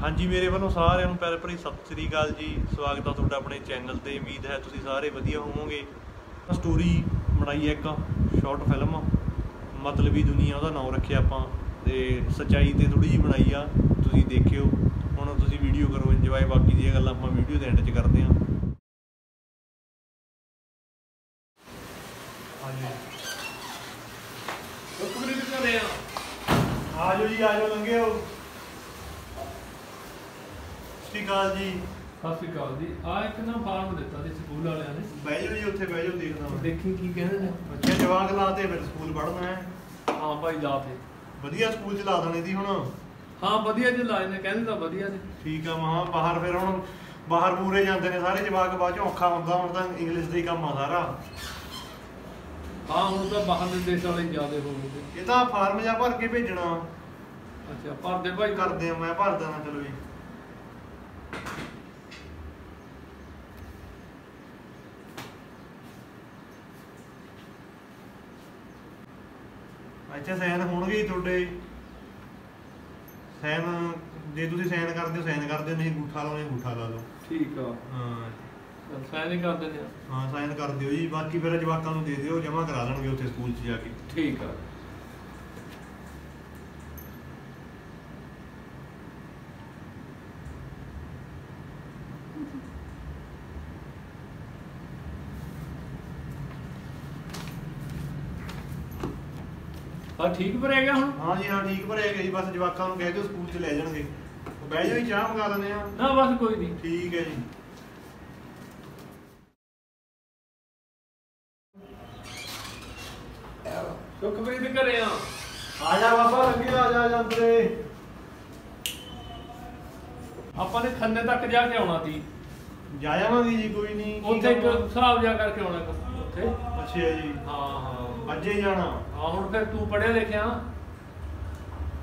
हाँ जी, मेरे वालों सारे प्यार भरी सत श्री अकाल जी। स्वागत है तुहाडा अपने चैनल पर। उम्मीद है तुसीं सारे वधिया होवोगे। स्टोरी बनाई है एक शॉर्ट फिल्म, मतलबी दुनिया उहदा नाम रखिया आपां। सच्चाई तो थोड़ी जी बनाई आ, तुसीं देखियो। हुण तुसीं वीडियो करो इंजॉय, बाकी दी गल्लां आपां वीडियो दे एंड च करदे आं। आजो जी, आजो लंघे आओ। सत श्री अकाल जी। सत श्री अकाल जी। आ एक ना फार्म दिता सी स्कूल वालियां ने। बैठ जाओ जी, उत्थे बैठ जाओ, देखदा मैं देखी की कहंदे ने। बच्चे जवाक लाते फिर स्कूल पढ़ना है। हां भाई लाते ਵਧੀਆ स्कूल च ला देने दी हुण। हां ਵਧੀਆ जे लाए ने, कहंदे तां ਵਧੀਆ ने। ठीक आ। मां बाहर फिर हुण बाहर ਮੂਰੇ ਜਾਂਦੇ ਨੇ ਸਾਰੇ ਜਵਾਕ, ਬਾਅਦ ਚੋਂ ਔਖਾ ਹੁੰਦਾ। ਹੁਣ ਤਾਂ ਇੰਗਲਿਸ਼ ਦੇ ਕੰਮ ਆ ਸਾਰਾ। हां हुण तां बाहर दे देश वाले ज्यादा हो गए। ਇਹ ਤਾਂ ਫਾਰਮ ਜਾਂ ਭਰ ਕੇ ਭੇਜਣਾ। अच्छा भर दे भाई, कर दे, मैं भर देना। चलो जी, अच्छा सैन होणगे तुहाडे। सैन जे तुसीं सैन करदे हो सैन कर दिओ, नहीं अंगूठा लाओ अंगूठा ला लो। ठीक आ। हां सैन ही कर देने। हां सैन कर दिओ जी, बाकी फिर जवाकां नूं दे दिओ, जमा करा देणगे उत्थे स्कूल च जाके। ठीक आ। हां ठीक भरेगा हुण। हां जी, हां ठीक भरेगा जी। बस जवाकां नूं कह दिओ स्कूल च ले जाणगे। बैठ जाओ जी, चाह मंगा लैंदे आ। ना बस कोई नहीं। ठीक है जी। सुखप्रीत घरे आ। आ जा बाबा, लगे आ जा अंदरे। ਆਪਾਂ ਨੇ ਖੰਨੇ ਤੱਕ ਜਾ ਕੇ ਆਉਣਾ ਸੀ। ਜਾ ਜਾਵਾਂਗੇ ਜੀ, ਕੋਈ ਨਹੀਂ। ਉੱਥੇ ਇੱਕ ਹਿਸਾਬ ਜਾ ਕਰਕੇ ਆਉਣਾ ਉੱਥੇ। ਅੱਛਾ ਜੀ। ਹਾਂ ਹਾਂ ਅੱਜ ਹੀ ਜਾਣਾ। ਹਾਂ ਹੁਣ ਫਿਰ ਤੂੰ ਪੜਿਆ ਲਿਖਿਆ।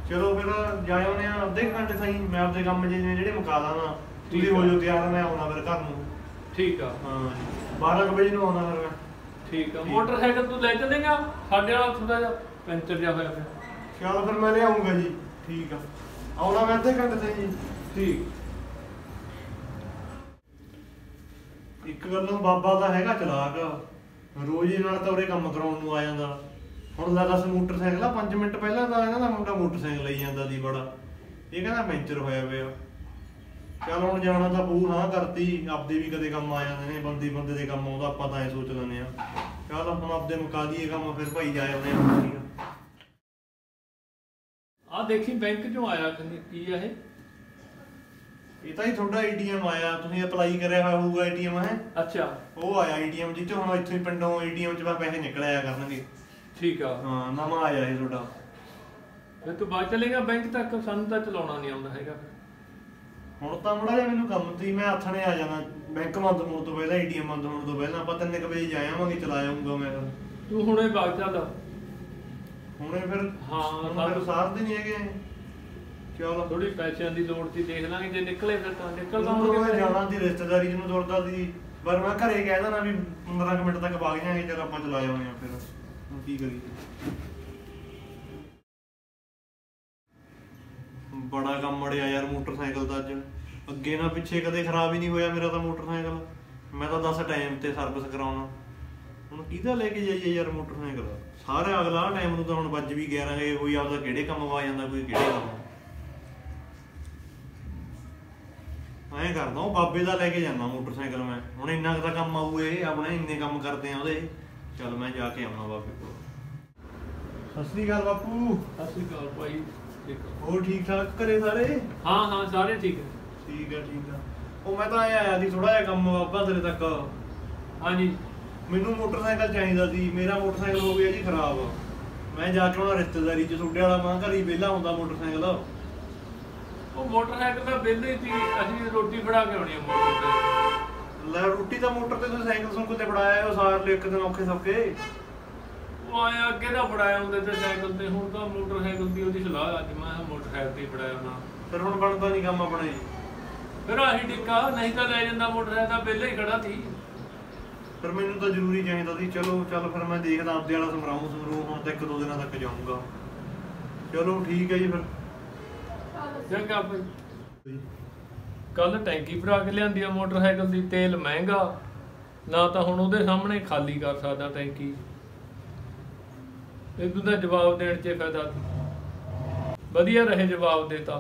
ਚਲੋ ਫਿਰ ਜਾ ਆਉਨੇ ਆ, ਅੱਧੇ ਘੰਟੇ ਸਹੀ। ਮੈਂ ਆਪਦੇ ਕੰਮ ਜਿਹੇ ਜਿਹੜੇ ਮੁਕਾ ਦਾਂਗਾ। ਤੁਸੀਂ ਹੋ ਜਾਓ ਤਿਆਰ, ਮੈਂ ਆਉਣਾ ਫਿਰ ਘਰ ਨੂੰ। ਠੀਕ ਆ। ਹਾਂ 12 ਵਜੇ ਨੂੰ ਆਉਣਾ ਫਿਰ ਮੈਂ। ਠੀਕ ਆ। ਮੋਟਰਸਾਈਕਲ ਤੂੰ ਲੈ ਚੱਲੇਗਾ? ਸਾਡੇ ਵਾਲਾ ਥੋੜਾ ਜਿਹਾ ਪੈਂਚਰ ਜਿਹਾ ਹੋਇਆ ਪਿਆ। ਚਲੋ ਫਿਰ ਮੈਂ ਲਿਆਉਂਗਾ ਜੀ। ਠੀਕ ਆ, ਆਉਣਾ ਮੈਂ ਅੱਧੇ ਘੰਟੇ ਸਹੀ ਜੀ। ਠੀਕ। एक गल्लों बाबा तो है चलाक, रोज़ ही तो उरे कम कराने आ जाता। हुण लगा मोटरसाइकिल 5 मिनट पहला तो इन्हां दा मुंडा मोटरसाइकिल लई जांदा दी बड़ा। ये कहना पैंचर होया पिया। चल हुण जाना तां पू। हाँ करती आपदे भी कदे कम आ जांदे ने, बंदे बंदे दे कम आउंदा। आपां तां ऐ सोच लैंदे आ। चल हुण आपदे मुका दीए कम, फिर भाई जा आउणे आ। देखी बैंक चों आया की आ इह। ਇਹ ਤਾਂ ਹੀ ਤੁਹਾਡਾ ATM ਆਇਆ। ਤੁਸੀਂ ਅਪਲਾਈ ਕਰਿਆ ਹੋਇਆ ਹੋਊਗਾ ATM ਹੈ। ਅੱਛਾ ਉਹ ਆਇਆ ATM ਜਿੱਥੇ ਹੁਣ ਇੱਥੇ ਪਿੰਡੋਂ ATM ਚ ਪੈਸੇ ਨਿਕਲ ਆਇਆ ਕਰਨਗੇ। ਠੀਕ ਆ। ਹਾਂ ਨਵਾਂ ਆਇਆ ਇਹ ਤੁਹਾਡਾ। ਫਿਰ ਤੂੰ ਬਾਅਦ ਚਲੇਗਾ ਬੈਂਕ ਤੱਕ? ਸਾਨੂੰ ਤਾਂ ਚਲਾਉਣਾ ਨਹੀਂ ਆਉਂਦਾ ਹੈਗਾ। ਹੁਣ ਤਾਂ ਮੜਾ ਜਿਹਾ ਮੈਨੂੰ ਕੰਮ ਸੀ, ਮੈਂ ਆਥਣੇ ਆ ਜਾਣਾ। ਬੈਂਕ ਬੰਦ ਹੋਣ ਤੋਂ ਪਹਿਲਾਂ, ATM ਬੰਦ ਹੋਣ ਤੋਂ ਪਹਿਲਾਂ ਆਪਾਂ 3 ਵਜੇ ਜਾ ਆਵਾਂਗੇ। ਚਲਾ ਜਾਊਂਗਾ ਮੈਂ। ਤੂੰ ਹੁਣੇ ਬਾਅਦ ਚੱਲ ਹੁਣੇ ਫਿਰ। ਹਾਂ ਸਾਨੂੰ ਸਾਰਦੇ ਨਹੀਂ ਹੈਗੇ। चलो थोड़ी पैसों की लोड़ थी, देख लांगे जे निकले फिर तो निकल जाऊंगे। जाना दी रिश्तेदारी में दौड़दा दी, पर मैं घरे कह देना भी 15 मिनट तक भाग जाएंगे। चल आप चला जाओगे फिर हम की करिए। बड़ा कम मड़िया यार मोटरसाइकिल दा। अज अगे ना पिछे कदे खराब ही नहीं होया मेरा तो मोटरसाइकिल। मैं तो 10 टाइम ते सर्विस कराउणा। हुण किहदा लेके जाइए यार मोटरसाइकिल सारा अगला टाइम नूं। तो हुण वज भी 11 कोई आपदा किहड़े काम आ जांदा, कोई किहड़े काम। ਐ ਕਰਦਾ ਉਹ ਬਾਬੇ ਦਾ ਲੈ ਕੇ ਜਾਂਦਾ ਮੋਟਰਸਾਈਕਲ ਮੈਂ। ਹੁਣ ਇੰਨਾ ਕੁ ਤਾਂ ਕੰਮ ਆਊ, ਇਹ ਆਪਣੇ ਇੰਨੇ ਕੰਮ ਕਰਦੇ ਆ ਉਹਦੇ। ਚੱਲ ਮੈਂ ਜਾ ਕੇ ਆਉਣਾ ਬਾਬੇ ਕੋਲ। ਸਤਿ ਸ਼੍ਰੀ ਅਕਾਲ ਬਾਪੂ। ਸਤਿ ਸ਼੍ਰੀ ਅਕਾਲ ਭਾਈ। ਹੋਰ ਠੀਕ ਠਾਕ ਘਰੇ ਸਾਰੇ? ਹਾਂ ਹਾਂ ਸਾਰੇ ਠੀਕ। ਠੀਕ ਆ ਠੀਕ ਆ। ਉਹ ਮੈਂ ਤਾਂ ਆਇਆ ਸੀ ਥੋੜਾ ਜਿਹਾ ਕੰਮ ਬਾਬਾ ਤੇਰੇ ਤੱਕ। ਹਾਂਜੀ ਮੈਨੂੰ ਮੋਟਰਸਾਈਕਲ ਚਾਹੀਦਾ ਸੀ। ਮੇਰਾ ਮੋਟਰਸਾਈਕਲ ਹੋ ਗਿਆ ਜੀ ਖਰਾਬ। ਮੈਂ ਜਾ ਕੇ ਆਉਣਾ ਰਿਸ਼ਤੇਦਾਰੀ 'ਚ ਤੁਹਾਡੇ ਵਾਲਾ। ਮਾਂ ਘਰ ਹੀ ਵਿਹਲਾ ਹੁੰਦਾ ਮੋਟਰਸਾਈਕਲ। मोटरसाइकिल तो वेले थी अभी, रोटी फड़ा के आनी है। रोटी तो मोटर से साइकिल फड़ाया सार एक दिन औखे सौखे। आया अगे तो फड़ाया होंगे साइकिल से, हूँ तो मोटरसाइकिल की वो सलाह। अज मैं मोटरसाइकिल से ही फड़ाया होना। फिर हम बनता नहीं काम अपने। फिर आही टिका नहीं तो लै जाता मोटरसाइकिल। वेले ही खड़ा थी फिर मैनू तो जरूरी चाहिए सी चलो चल फिर मैं देखता आपदे वाला समराऊँ समरू हम तो एक दो दिन तक जाऊँगा। चलो ठीक है जी फिर कल टैंकी भरा के लिया मोटरसाइकिल की तेल महंगा ना तो हम उसके सामने खाली कर सकता टैंकी इदू का जवाब देने से फायदा वधिया रहे जवाब देता।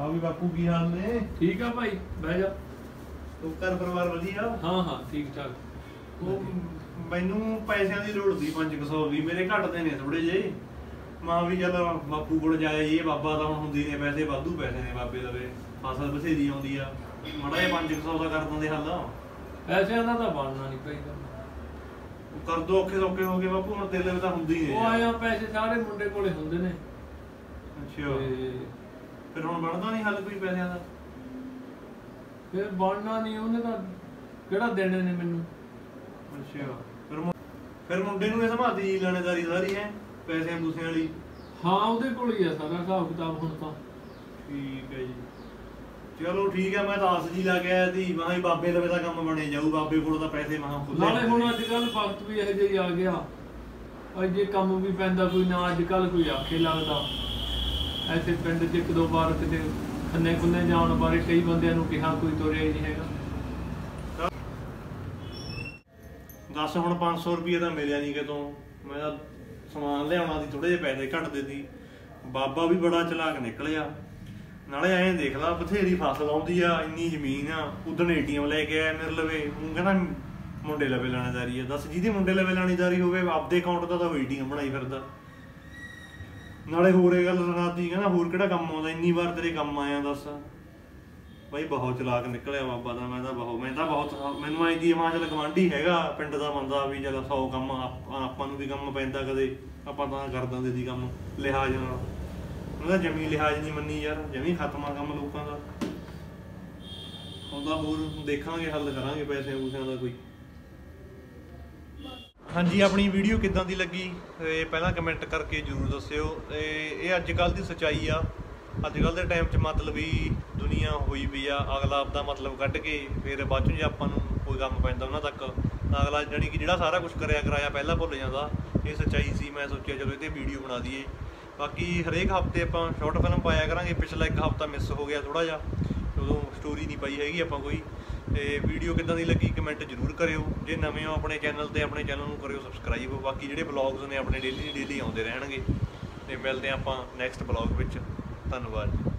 हाँ भी बापू की हाल ने ठीक है भाई बह जा तो घर परिवार वधिया। हाँ हाँ ठीक ठाक। मैनू पैसों की लोड़ थी 500 भी मेरे घटते ने थोड़े जे मां भी चल बापू को जाए ये बाबा तो हम होंगे ने पैसे वाधू पैसे ने बाबे दवे फसल बसेरी आती आ माड़ा जहा 500 का कर देंगे हल पैसों का तो बनना नहीं भाई कर दो औखे सौखे हो गए बापू हम दिल तो होंगे ही आया पैसे सारे मुंडे को होंगे ने। अच्छा फिर हम बनता नहीं हल कोई पैसों का फिर बनना नहीं उन्हें तो किहड़ा देने ने मैनू। अच्छा फिर मुंडे नूं संभाती जी लाणेदारी सारी है पैसे दूसरे वाली। हाँ उहदे कोल ही है सारा हिसाब किताब हुण तां ठीक है जी। चलो ठीक है मैं तो आस जी ला के आया सी मां भी बाबे लवे दा काम बने जाऊ बाबे कोल तां पैसे मां खुद नाले हुण अजकल वक्त भी इहो जिहा ही आ गया अज जे काम भी पैंदा कोई ना अजकल कोई आखे लगदा ऐसे पिंड च एक दो बार कि खन्ने खुन्ने जाने बारे कई बंदियां नूं कहा कोई तुरिया ही नहीं हैगा। दस हुण 500 रुपये तो मिलिया नहीं कितों मैं समान लिया थोड़े जे पैसे घटते सी बाबा भी बड़ा चलाक निकलिया नाले ऐ देख ला बथेरी फसल आउंदी आ इन्नी जमीन आ उदण एटीएम लैके आया मेरे लवे हूँ कहना मुंडे लवे लाणेदारी आ दस जिहदे मुंडे लवे लाणेदारी होवे आपदे अकाउंट का तो एटीएम बनाई फिरदा नाले होर गल सुनाती कहना होर किहड़ा काम आउंदा इन्नी बार तेरे काम आया दस भाई बहुत चलाक निकलिया बाबा दा मैं तां बहुत मैनूं आई दी हिमाचल गवांढी हैगा पिंड दा बंदा भी चल 100 काम आपां नूं भी काम पैंदा कदे आपां तां कर दिंदे सी काम लिहाज नाल उहदा जमी लिहाज नहीं मन्नी यार जमी खत्मा काम लोकां दा हुंदा होर देखांगे हल करांगे पैसे पूसियां दा कोई। हाँ जी अपनी वीडियो किद्दां दी लगी पहला कमेंट करके जरूर दस्सिओ। ये अजकल की सच्चाई आ अजकल के टाइम च मतलबी दुनिया हुई भी आ अगला आपदा मतलब कढ के फिर बाद चों जे आपां नूं कोई कम पैंदा उहनां तक अगला जानी कि जिहड़ा सारा कुछ करिया कराया पहला भुल जांदा ये सच्चाई सी मैं सोचिया चलो इहदे वीडियो बना दीए। बाकी हरेक हफ्ते आपां शॉर्ट फिल्म पाया करांगे पिछला एक हफ्ता मिस हो गया थोड़ा जिहा उदों स्टोरी नहीं पाई हैगी आपां कोई। वीडियो किद्दां दी लगी कमेंट जरूर करियो जे नवें हो अपने चैनल नूं करियो सबसक्राइब बाकी जिहड़े ब्लॉग्स ने अपने डेली आउंदे रहणगे ते मिलदे आपां नैक्सट ब्लॉग विच। धन्नवाद।